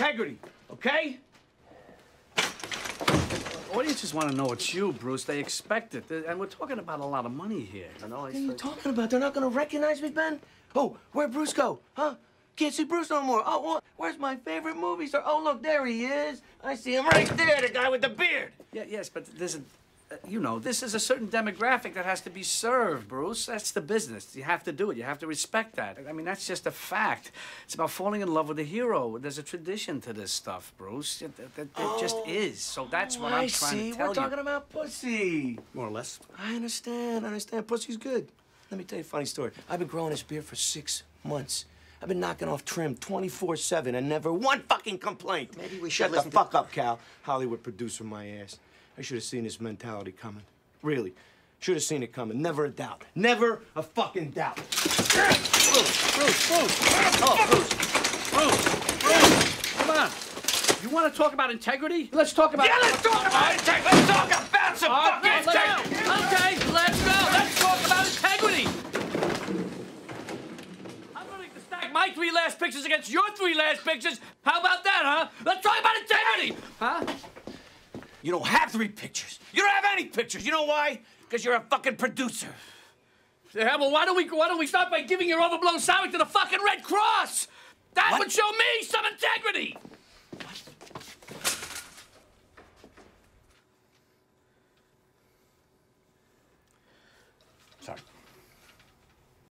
integrity, okay? Audiences want to know it's you, Bruce. They expect it. And we're talking about a lot of money here. What are you talking about? They're not going to recognize me, Ben? Oh, where'd Bruce go? Huh? Can't see Bruce no more. Oh, where's my favorite movie star? Oh, look, there he is. I see him right there, the guy with the beard. Yeah, yes, but there's a... you know, this is a certain demographic that has to be served, Bruce. That's the business. You have to do it. You have to respect that. I mean, that's just a fact. It's about falling in love with a hero. There's a tradition to this stuff, Bruce. There just is. So that's what I'm trying to tell you. We're talking about pussy. More or less. I understand. I understand. Pussy's good. Let me tell you a funny story. I've been growing this beard for 6 months. I've been knocking off trim 24/7 and never one fucking complaint. Maybe we should shut the fuck up, Cal. Hollywood producer, my ass. I should have seen his mentality coming. Really. Should have seen it coming. Never a doubt. Never a fucking doubt. Bruce, Bruce, Bruce. Oh, Bruce. Bruce, Bruce. Come on. You want to talk about integrity? Let's talk about... Yeah, let's talk about integrity. Let's talk about some fucking integrity. Okay, let's go. Let's talk about integrity. I'm willing to stack my 3 last pictures against your 3 last pictures. How about that, huh? Let's talk about integrity. Huh? You don't have 3 pictures. You don't have any pictures. You know why? Because you're a fucking producer. Yeah, well, why don't we start by giving your overblown salary to the fucking Red Cross? That would show me some integrity.